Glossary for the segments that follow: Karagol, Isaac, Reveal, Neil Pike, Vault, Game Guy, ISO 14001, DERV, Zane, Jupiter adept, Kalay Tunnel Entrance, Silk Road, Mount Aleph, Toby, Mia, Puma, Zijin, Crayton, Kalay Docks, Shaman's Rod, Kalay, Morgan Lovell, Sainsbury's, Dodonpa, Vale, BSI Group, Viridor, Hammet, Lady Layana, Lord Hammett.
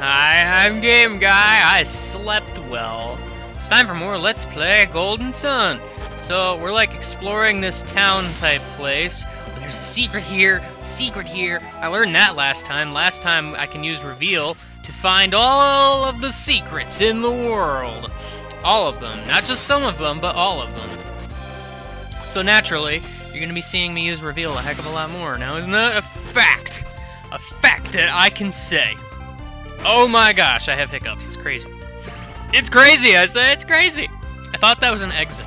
Hi, I'm Game Guy. I slept well. It's time for more Let's Play Golden Sun. So we're like exploring this town type place. There's a secret here, I learned that last time. Last time I can use Reveal to find all of the secrets in the world. All of them, not just some of them, but all of them. So naturally, you're gonna be seeing me use Reveal a heck of a lot more. Now isn't that a fact? A fact that I can say. Oh my gosh, I have hiccups, it's crazy. It's crazy, I say it's crazy. I thought that was an exit.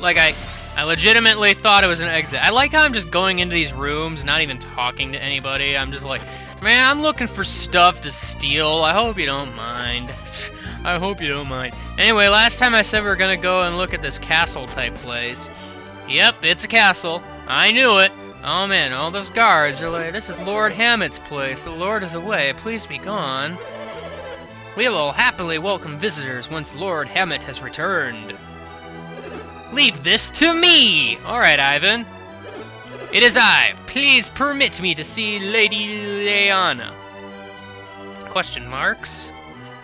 Like I legitimately thought it was an exit. I like how I'm just going into these rooms, not even talking to anybody. I'm just like, man, I'm looking for stuff to steal. I hope you don't mind. I hope you don't mind. Anyway, last time I said we were gonna go and look at this castle type place. Yep, it's a castle. I knew it. Oh man, all those guards are like, this is Lord Hammett's place. The Lord is away. Please be gone. We will happily welcome visitors once Lord Hammett has returned. Leave this to me! Alright, Ivan. It is I. Please permit me to see Lady Layana. Question marks.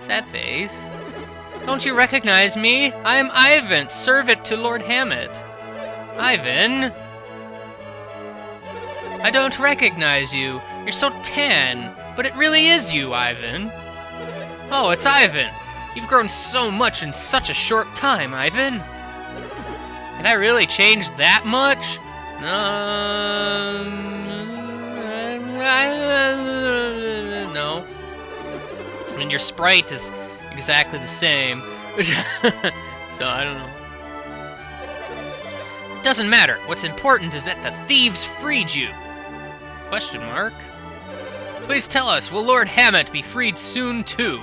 Sad face. Don't you recognize me? I am Ivan, servant to Lord Hammett. Ivan? I don't recognize you. You're so tan. But it really is you, Ivan. Oh, it's Ivan. You've grown so much in such a short time, Ivan. Did I really change that much? No. I mean, your sprite is exactly the same. So, I don't know. It doesn't matter. What's important is that the thieves freed you. Question mark. Please tell us, will Lord Hammett be freed soon, too?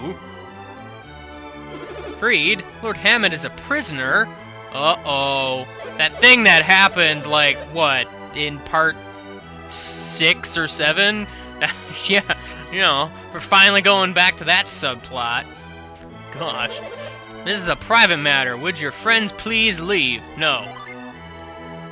Freed? Lord Hammett is a prisoner? Uh-oh. That thing that happened, like, what, in part 6 or 7? Yeah, you know, we're finally going back to that subplot. Gosh. This is a private matter. Would your friends please leave? No.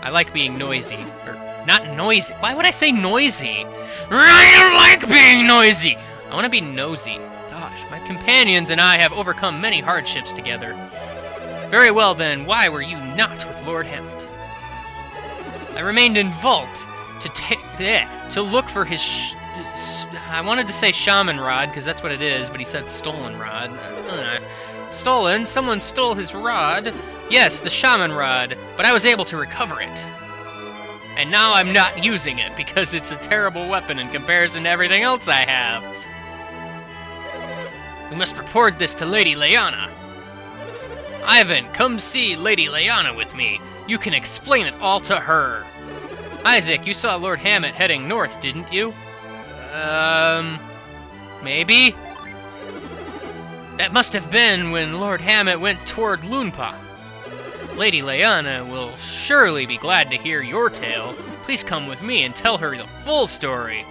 I like being noisy. Or, not noisy. Why would I say noisy? I don't like being noisy! I want to be nosy. Gosh, my companions and I have overcome many hardships together. Very well then, why were you not with Lord Hammett? I remained in Vault to look for his I wanted to say Shaman Rod, because that's what it is, but he said Stolen Rod. Stolen? Someone stole his rod? Yes, the Shaman Rod, but I was able to recover it. And now I'm not using it, because it's a terrible weapon in comparison to everything else I have. We must report this to Lady Layana. Ivan, come see Lady Layana with me. You can explain it all to her. Isaac, you saw Lord Hammett heading north, didn't you? Maybe? That must have been when Lord Hammett went toward Lunpa. Lady Layana will surely be glad to hear your tale. Please come with me and tell her the full story.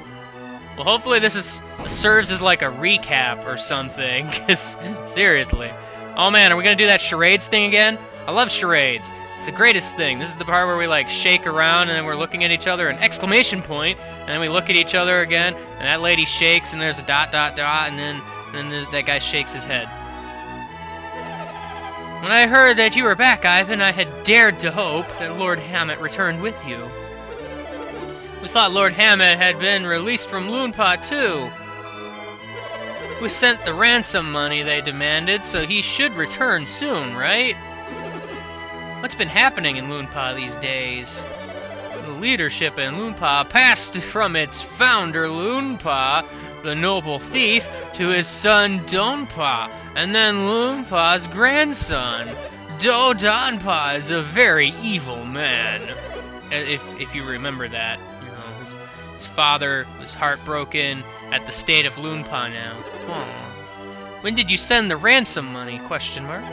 Well, hopefully this serves as like a recap or something, because seriously. Oh man, are we gonna do that charades thing again? I love charades. It's the greatest thing. This is the part where we like shake around and then we're looking at each other and exclamation point, and then we look at each other again, and that lady shakes and there's a ... and then that guy shakes his head. When I heard that you were back, Ivan, I had dared to hope that Lord Hammett returned with you. We thought Lord Hammett had been released from Lunpa too. We sent the ransom money they demanded, so he should return soon, right? What's been happening in Lunpa these days? The leadership in Lunpa passed from its founder, Lunpa, the noble thief, to his son, Dodonpa, and then Lunpa's grandson. Dodonpa is a very evil man. If you remember that. His father was heartbroken at the state of Lunpa now. Aww. When did you send the ransom money? Question mark.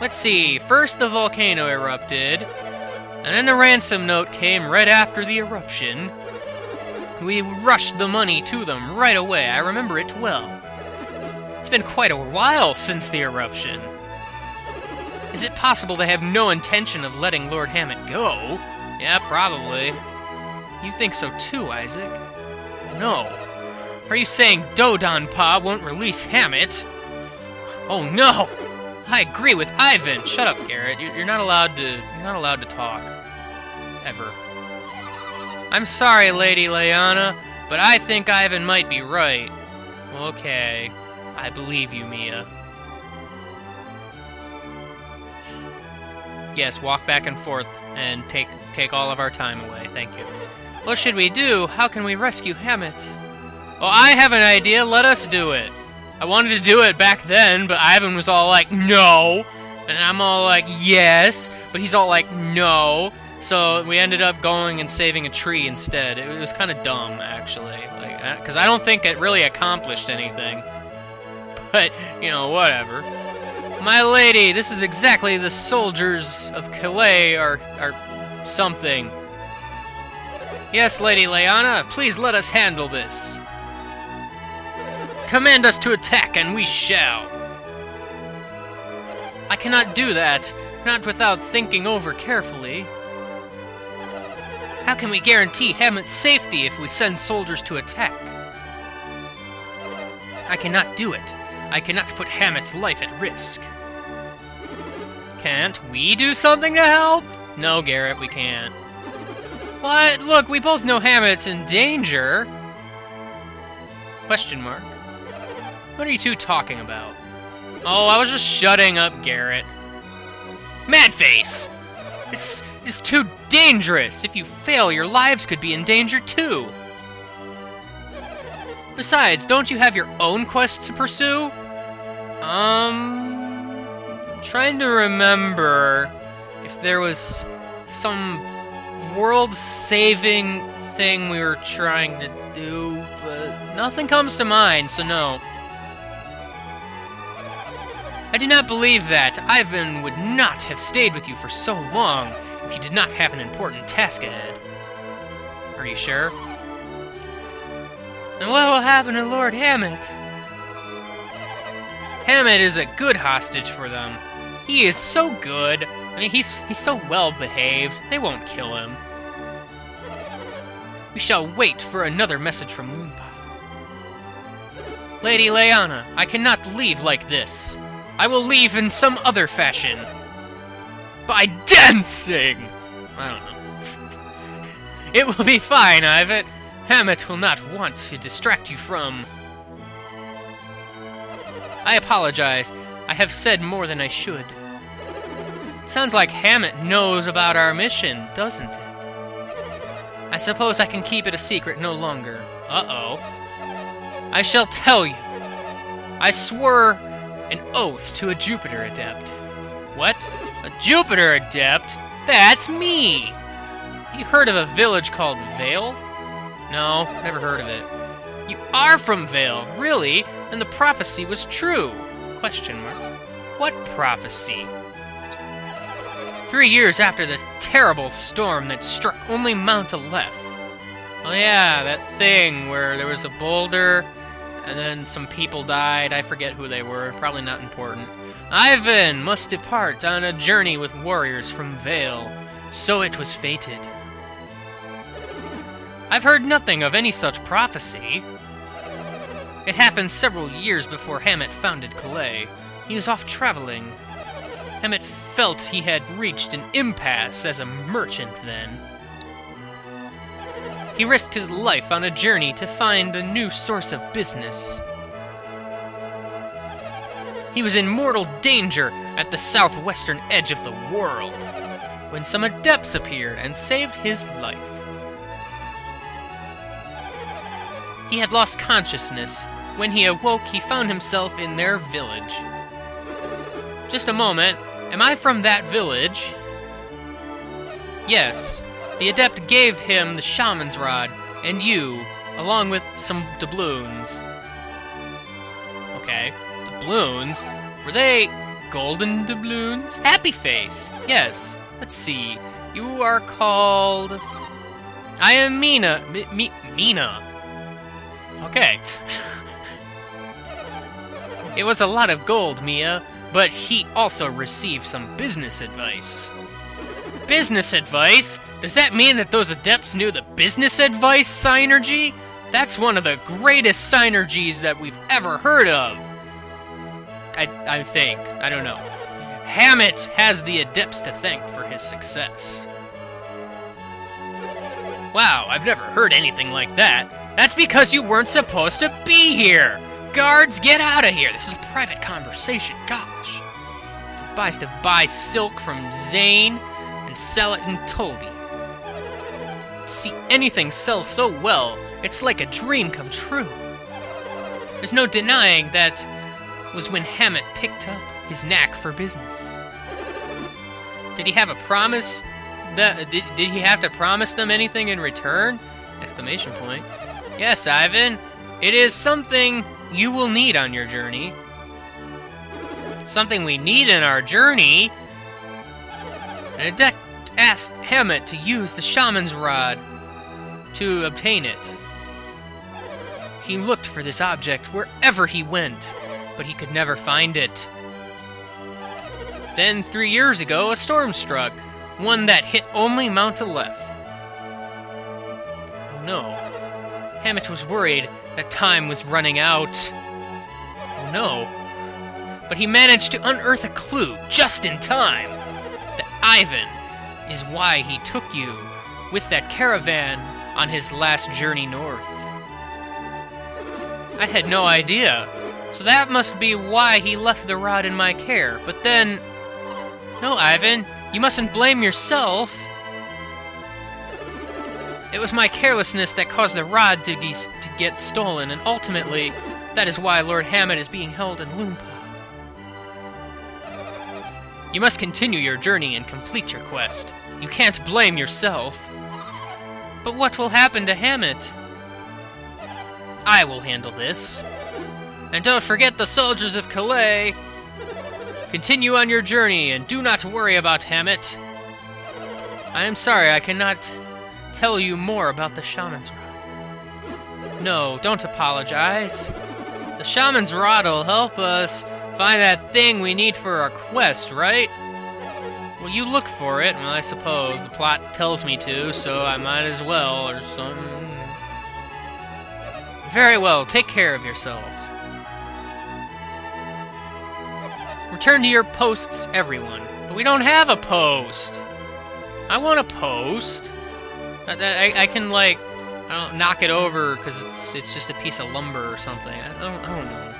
Let's see. First the volcano erupted, and then the ransom note came right after the eruption. We rushed the money to them right away. I remember it well. It's been quite a while since the eruption. Is it possible they have no intention of letting Lord Hammett go? Yeah, probably. You think so too, Isaac? No. Are you saying Dodonpa won't release Hammett? Oh no! I agree with Ivan. Shut up, Garrett. You're not allowed to. You're not allowed to talk. Ever. I'm sorry, Lady Layana, but I think Ivan might be right. Okay, I believe you, Mia. Yes, walk back and forth and take all of our time away. Thank you. What should we do? How can we rescue Hammett? Oh, I have an idea. Let us do it. I wanted to do it back then, but Ivan was all like, no. And I'm all like, yes. But he's all like, no. So we ended up going and saving a tree instead. It was kind of dumb, actually. Like, because I don't think it really accomplished anything. But, you know, whatever. My lady, this is exactly the soldiers of Kalay are something. Yes, Lady Layana, please let us handle this. Command us to attack, and we shall. I cannot do that, not without thinking over carefully. How can we guarantee Hammett's safety if we send soldiers to attack? I cannot do it. I cannot put Hammett's life at risk. Can't we do something to help? No, Garrett, we can't. What? Look, we both know Hammett's in danger. Question mark. What are you two talking about? Oh, I was just shutting up, Garrett. Madface! It's too dangerous! If you fail, your lives could be in danger, too! Besides, don't you have your own quests to pursue? Trying to remember if there was some world-saving thing we were trying to do, but nothing comes to mind, so no. I do not believe that. Ivan would not have stayed with you for so long if you did not have an important task ahead. Are you sure? And what will happen to Lord Hammett? Hammett is a good hostage for them. He is so good. I mean, he's so well behaved. They won't kill him. We shall wait for another message from Lunpa. Lady Layana, I cannot leave like this. I will leave in some other fashion. By dancing! I don't know. It will be fine, Ivan. Hammett will not want to distract you from... I apologize. I have said more than I should. Sounds like Hammett knows about our mission, doesn't it? I suppose I can keep it a secret no longer. Uh-oh. I shall tell you. I swore... an oath to a Jupiter adept. What? A Jupiter adept? That's me! You heard of a village called Vale? No, never heard of it. You are from Vale, really? And the prophecy was true? Question mark. What prophecy? 3 years after the terrible storm that struck only Mount Aleph. Oh yeah, that thing where there was a boulder... and then some people died. I forget who they were. Probably not important. Ivan must depart on a journey with warriors from Vale. So it was fated. I've heard nothing of any such prophecy. It happened several years before Hammett founded Kalay. He was off traveling. Hammett felt he had reached an impasse as a merchant then. He risked his life on a journey to find a new source of business. He was in mortal danger at the southwestern edge of the world, when some adepts appeared and saved his life. He had lost consciousness. When he awoke, he found himself in their village. Just a moment, am I from that village? Yes. The adept gave him the Shaman's Rod, and you, along with some doubloons. Okay, doubloons? Were they golden doubloons? Happy Face! Yes, let's see. You are called... I am Mina. Mina. Okay. It was a lot of gold, Mia, but he also received some business advice. Business advice? Does that mean that those adepts knew the business advice synergy? That's one of the greatest synergies that we've ever heard of. I think. I don't know. Hammett has the adepts to thank for his success. Wow, I've never heard anything like that. That's because you weren't supposed to be here! Guards, get out of here! This is a private conversation, gosh. It's advised to buy silk from Zane and sell it in Toby. See anything sell so well, it's like a dream come true. There's no denying that was when Hammett picked up his knack for business. Did he have a promise? Did he have to promise them anything in return? Exclamation point. Yes, Ivan. It is something you will need on your journey. Something we need in our journey? An adept asked Hammett to use the Shaman's Rod to obtain it. He looked for this object wherever he went, but he could never find it. Then 3 years ago, a storm struck. One that hit only Mount Aleph. Oh no. Hammett was worried that time was running out. Oh no. But he managed to unearth a clue just in time. That Ivan is why he took you with that caravan on his last journey north. I had no idea. So that must be why he left the rod in my care. But then... No, Ivan. You mustn't blame yourself. It was my carelessness that caused the rod to get stolen, and ultimately, that is why Lord Hammett is being held in Lunpa. You must continue your journey and complete your quest. You can't blame yourself. But what will happen to Hammett? I will handle this. And don't forget the soldiers of Kalay. Continue on your journey, and do not worry about Hammett. I am sorry I cannot tell you more about the Shaman's Rod. No, don't apologize. The Shaman's Rod will help us find that thing we need for our quest, right? Well, you look for it. Well, I suppose the plot tells me to, so I might as well, or something. Very well, take care of yourselves. Return to your posts, everyone. But we don't have a post! I want a post! I can, like, I don't knock it over because it's just a piece of lumber or something. I don't know.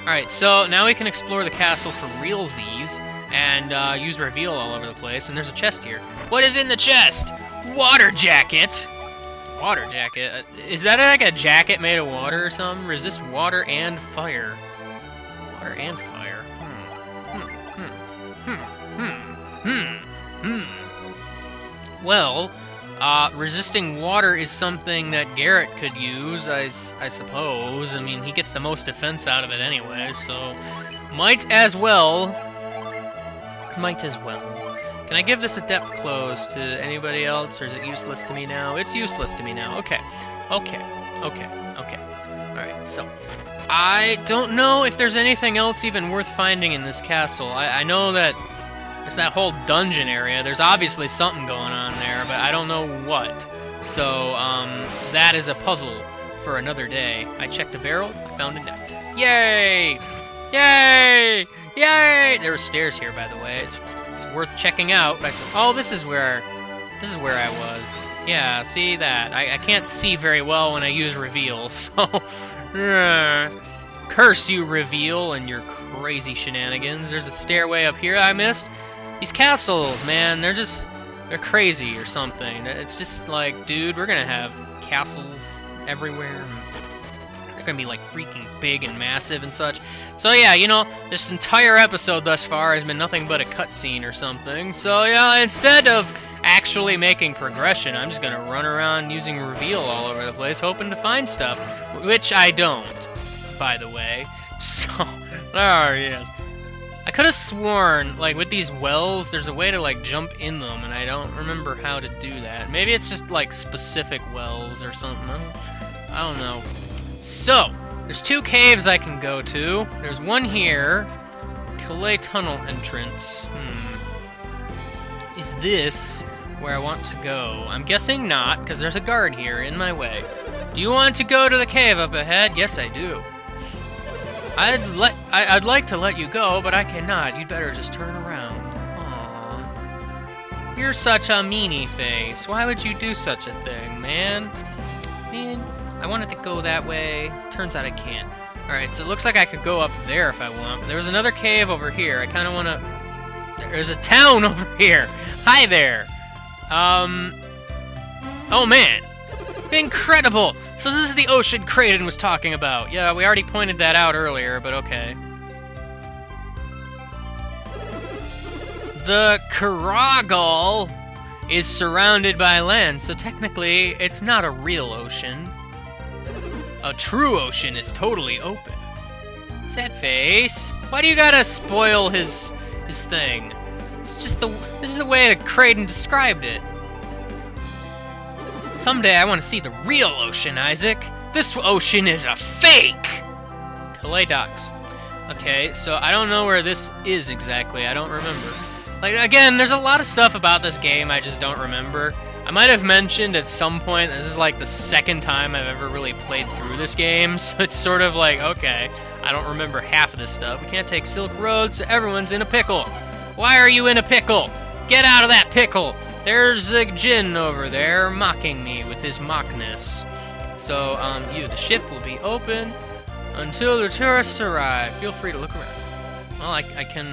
Alright, so now we can explore the castle for realsies and use Reveal all over the place. And there's a chest here. What is in the chest? Water jacket! Water jacket? Is that like a jacket made of water or something? Resist water and fire. Water and fire. Well, resisting water is something that Garrett could use, I suppose. I mean, he gets the most defense out of it anyway, so... Might as well. Might as well. Can I give this adept clothes to anybody else, or is it useless to me now? It's useless to me now. Okay. Okay. Alright, so... I don't know if there's anything else even worth finding in this castle. I know that... There's that whole dungeon area. There's obviously something going on there, but I don't know what. So, that is a puzzle for another day. I checked a barrel, I found a nut. Yay! Yay! Yay! There were stairs here, by the way. It's worth checking out. But I said, oh, this is where I was. Yeah, see that? I can't see very well when I use Reveal, so... Curse you, Reveal, and your crazy shenanigans. There's a stairway up here I missed. These castles, man, they're crazy or something. It's just like, dude, we're gonna have castles everywhere. They're gonna be like freaking big and massive and such. So yeah, you know, this entire episode thus far has been nothing but a cutscene or something. So yeah, instead of actually making progression, I'm just gonna run around using Reveal all over the place, hoping to find stuff, which I don't, by the way. So, oh yes. I could have sworn, like, with these wells, there's a way to, like, jump in them, and I don't remember how to do that. Maybe it's just, like, specific wells or something. I don't know. So, there's two caves I can go to. There's one here. Kalay Tunnel Entrance. Is this where I want to go? I'm guessing not, because there's a guard here in my way. Do you want to go to the cave up ahead? Yes, I do. I'd like to let you go, but I cannot. You'd better just turn around. Aww. You're such a meanie face. Why would you do such a thing, man? Man, I wanted to go that way. Turns out I can't. Alright, so it looks like I could go up there if I want. But there was another cave over here. I kind of want to... There's a town over here! Hi there! Oh, man! Incredible! So this is the ocean Crayton was talking about. Yeah, we already pointed that out earlier, but okay. The Karagol is surrounded by land, so technically it's not a real ocean. A true ocean is totally open. Sad face. Why do you gotta spoil his thing? It's just this is the way that Crayton described it. Someday I want to see the real ocean, Isaac. This ocean is a fake! Kalay Docks. Okay, so I don't know where this is exactly. I don't remember. Like, again, there's a lot of stuff about this game I just don't remember. I might have mentioned at some point, this is like the second time I've ever really played through this game, so it's sort of like, okay, I don't remember half of this stuff. We can't take Silk Road, so everyone's in a pickle. Why are you in a pickle? Get out of that pickle! There's a Zijin over there mocking me with his mockness. So, the ship will be open until the tourists arrive. Feel free to look around. Well, I can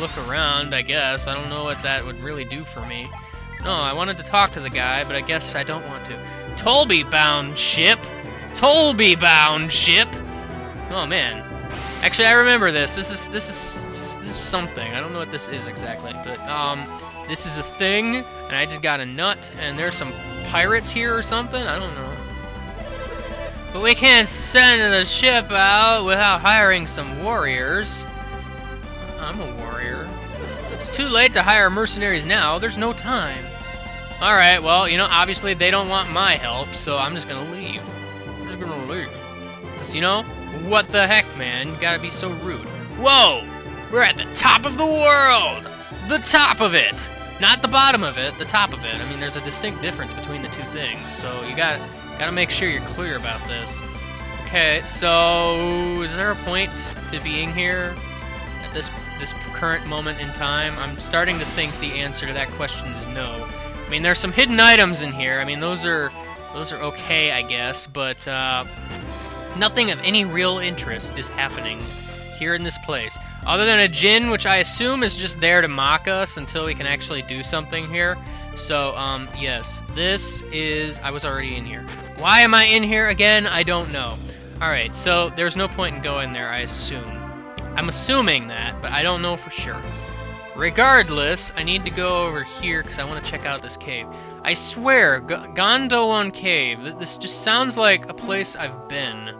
look around, I guess. I don't know what that would really do for me. No, I wanted to talk to the guy, but I guess I don't want to. Toby-bound ship! Toby-bound ship! Oh, man. Actually, I remember this. This is something. I don't know what this is exactly, but, this is a thing, and I just got a nut, and there's some pirates here or something? I don't know. But we can't send the ship out without hiring some warriors. I'm a warrior. It's too late to hire mercenaries now. There's no time. Alright, well, you know, obviously they don't want my help, so I'm just gonna leave. I'm just gonna leave. 'Cause, you know, what the heck, man? You gotta be so rude. Whoa! We're at the top of the world! The top of it! Not the bottom of it, the top of it. I mean, there's a distinct difference between the two things, so you gotta make sure you're clear about this. Okay, so is there a point to being here at this current moment in time? I'm starting to think the answer to that question is no. I mean, there's some hidden items in here. I mean, those are okay, I guess, but nothing of any real interest is happening here in this place. Other than a Jinn, which I assume is just there to mock us until we can actually do something here. So, yes. This is... I was already in here. Why am I in here again? I don't know. Alright, so there's no point in going there, I assume. I'm assuming that, but I don't know for sure. Regardless, I need to go over here because I want to check out this cave. I swear, Gondolon Cave. This just sounds like a place I've been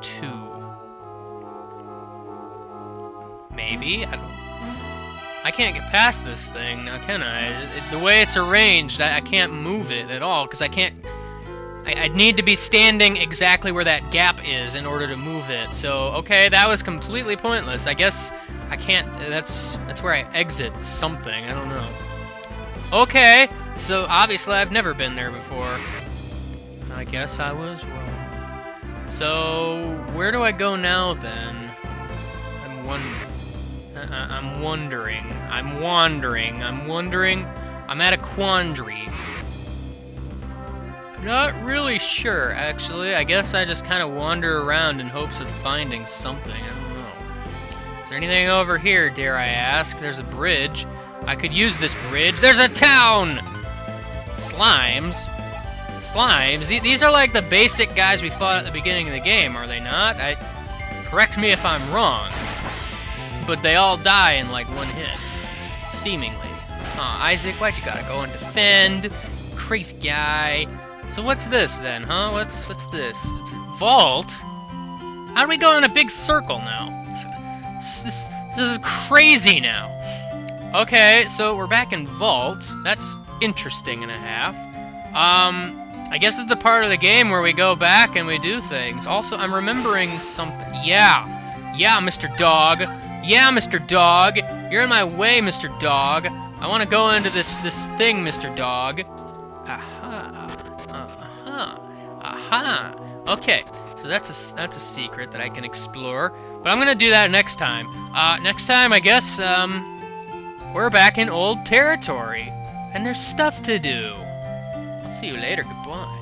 to. Maybe? I don't... I can't get past this thing, now can I? The way it's arranged, I can't move it at all, because I can't... I'd need to be standing exactly where that gap is in order to move it. So, okay, that was completely pointless. I guess I can't... That's where I exit something. I don't know. Okay, so obviously I've never been there before. I guess I was wrong. So, where do I go now, then? I'm wondering. I'm wondering. I'm at a quandary. Not really sure, actually. I guess I just kind of wander around in hopes of finding something. I don't know. Is there anything over here, dare I ask? There's a bridge. I could use this bridge. There's a town! Slimes? Slimes? These are like the basic guys we fought at the beginning of the game, are they not? Correct me if I'm wrong. But they all die in, like, one hit. Seemingly. Aw, Isaac, why'd you gotta go and defend? Crazy guy. So what's this, then, huh? What's this? Vault? How do we go in a big circle now? This is crazy now. Okay, so we're back in Vault. That's interesting and a half. I guess it's the part of the game where we go back and we do things. Also, I'm remembering something. Yeah. Yeah, Mr. Dog. Yeah, Mr. Dog! You're in my way, Mr. Dog! I want to go into this thing, Mr. Dog. Aha! Aha! Aha! Aha! Okay, so that's a secret that I can explore, but I'm gonna do that next time. Next time, I guess, we're back in old territory, and there's stuff to do. See you later, goodbye.